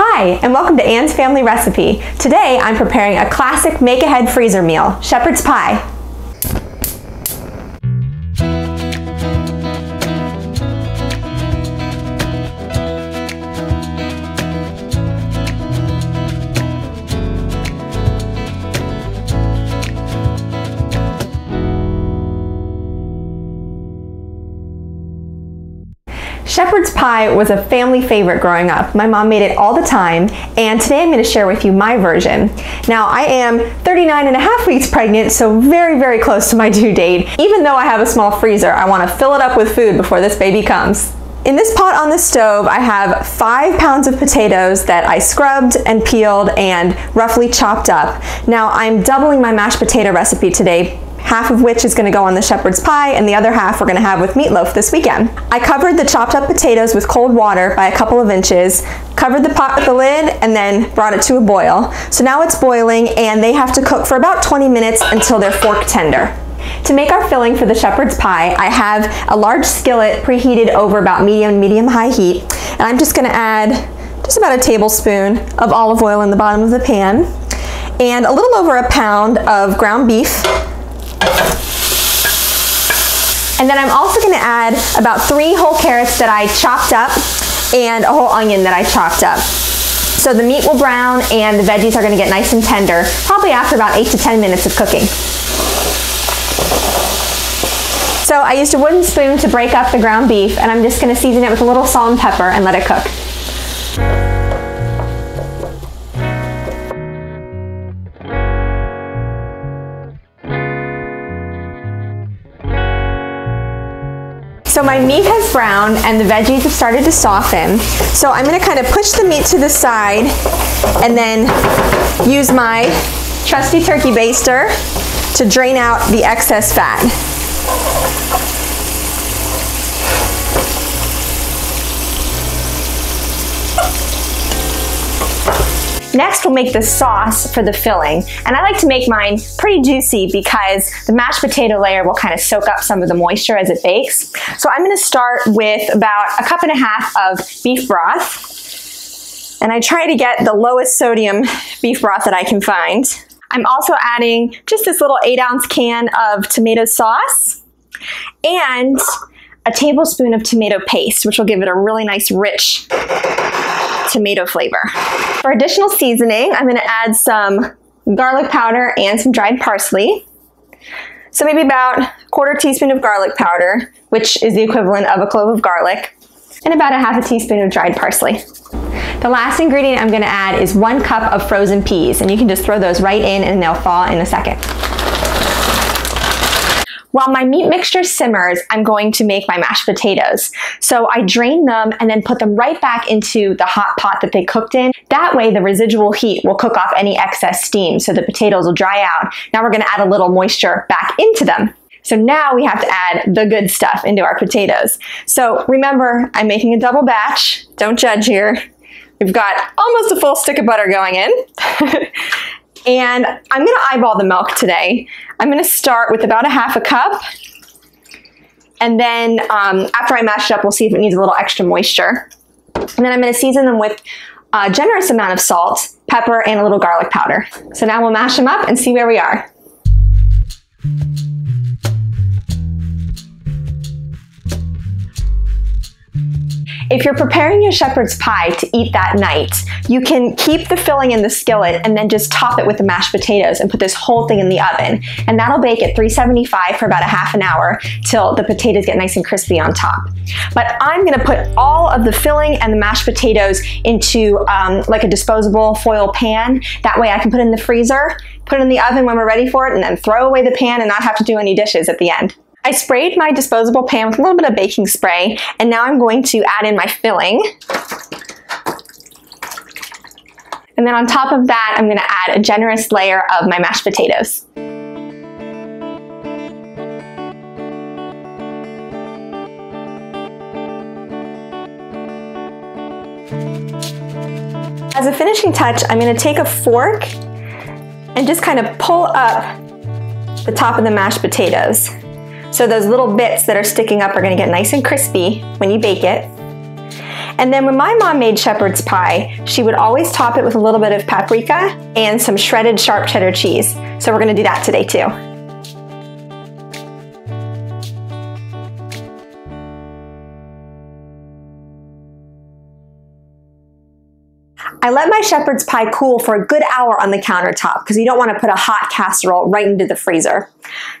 Hi, and welcome to Anne's Family Recipe. Today, I'm preparing a classic make-ahead freezer meal, shepherd's pie. Shepherd's pie was a family favorite growing up. My mom made it all the time, and today I'm going to share with you my version. Now, I am 39 and a half weeks pregnant, so very, very close to my due date. Even though I have a small freezer, I want to fill it up with food before this baby comes. In this pot on the stove, I have 5 pounds of potatoes that I scrubbed and peeled and roughly chopped up. Now, I'm doubling my mashed potato recipe today, half of which is going to go on the shepherd's pie and the other half we're going to have with meatloaf this weekend. I covered the chopped up potatoes with cold water by a couple of inches, covered the pot with the lid, and then brought it to a boil. So now it's boiling and they have to cook for about 20 minutes until they're fork tender. To make our filling for the shepherd's pie, I have a large skillet preheated over about medium-high heat, and I'm just going to add just about a tablespoon of olive oil in the bottom of the pan and a little over a pound of ground beef. And then I'm also going to add about 3 whole carrots that I chopped up and a whole onion that I chopped up. So the meat will brown and the veggies are going to get nice and tender, probably after about 8 to 10 minutes of cooking. So I used a wooden spoon to break up the ground beef, and I'm just going to season it with a little salt and pepper and let it cook. So my meat has browned and the veggies have started to soften. So I'm going to kind of push the meat to the side and then use my trusty turkey baster to drain out the excess fat. Next, we'll make the sauce for the filling. And I like to make mine pretty juicy because the mashed potato layer will kind of soak up some of the moisture as it bakes. So I'm going to start with about 1.5 cups of beef broth. And I try to get the lowest sodium beef broth that I can find. I'm also adding just this little 8-ounce can of tomato sauce and a tablespoon of tomato paste, which will give it a really nice rich tomato flavor. For additional seasoning, I'm going to add some garlic powder and some dried parsley. So maybe about 1/4 teaspoon of garlic powder, which is the equivalent of a clove of garlic, and about 1/2 teaspoon of dried parsley. The last ingredient I'm going to add is 1 cup of frozen peas, and you can just throw those right in and they'll thaw in a second. While my meat mixture simmers, I'm going to make my mashed potatoes. So I drain them and then put them right back into the hot pot that they cooked in. That way the residual heat will cook off any excess steam, so the potatoes will dry out. Now we're going to add a little moisture back into them. So now we have to add the good stuff into our potatoes. So remember, I'm making a double batch. Don't judge here. We've got almost a full stick of butter going in. And I'm gonna eyeball the milk today. I'm gonna start with about 1/2 cup. And then after I mash it up, we'll see if it needs a little extra moisture. And then I'm gonna season them with a generous amount of salt, pepper, and a little garlic powder. So now we'll mash them up and see where we are. If you're preparing your shepherd's pie to eat that night, you can keep the filling in the skillet and then just top it with the mashed potatoes and put this whole thing in the oven. And that'll bake at 375 for about 1/2 hour till the potatoes get nice and crispy on top. But I'm gonna put all of the filling and the mashed potatoes into like a disposable foil pan. That way I can put it in the freezer, put it in the oven when we're ready for it, and then throw away the pan and not have to do any dishes at the end. I sprayed my disposable pan with a little bit of baking spray, and now I'm going to add in my filling. And then on top of that, I'm going to add a generous layer of my mashed potatoes. As a finishing touch, I'm going to take a fork and just kind of pull up the top of the mashed potatoes. So those little bits that are sticking up are going to get nice and crispy when you bake it. And then when my mom made shepherd's pie, she would always top it with a little bit of paprika and some shredded sharp cheddar cheese. So we're gonna do that today too. I let my shepherd's pie cool for a good hour on the countertop because you don't want to put a hot casserole right into the freezer.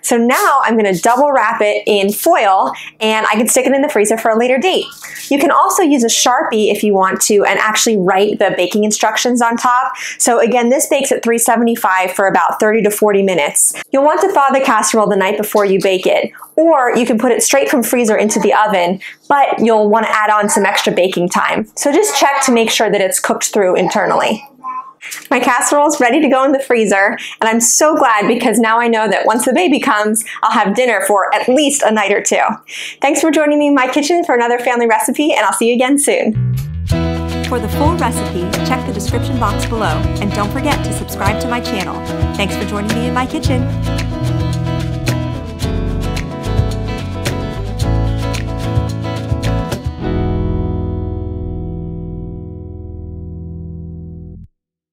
So now I'm going to double wrap it in foil and I can stick it in the freezer for a later date. You can also use a Sharpie if you want to and actually write the baking instructions on top. So again, this bakes at 375 for about 30 to 40 minutes. You'll want to thaw the casserole the night before you bake it, or you can put it straight from freezer into the oven, but you'll want to add on some extra baking time. So just check to make sure that it's cooked through internally. My casserole's ready to go in the freezer, and I'm so glad because now I know that once the baby comes, I'll have dinner for at least a night or two. Thanks for joining me in my kitchen for another family recipe, and I'll see you again soon. For the full recipe, check the description box below, and don't forget to subscribe to my channel. Thanks for joining me in my kitchen.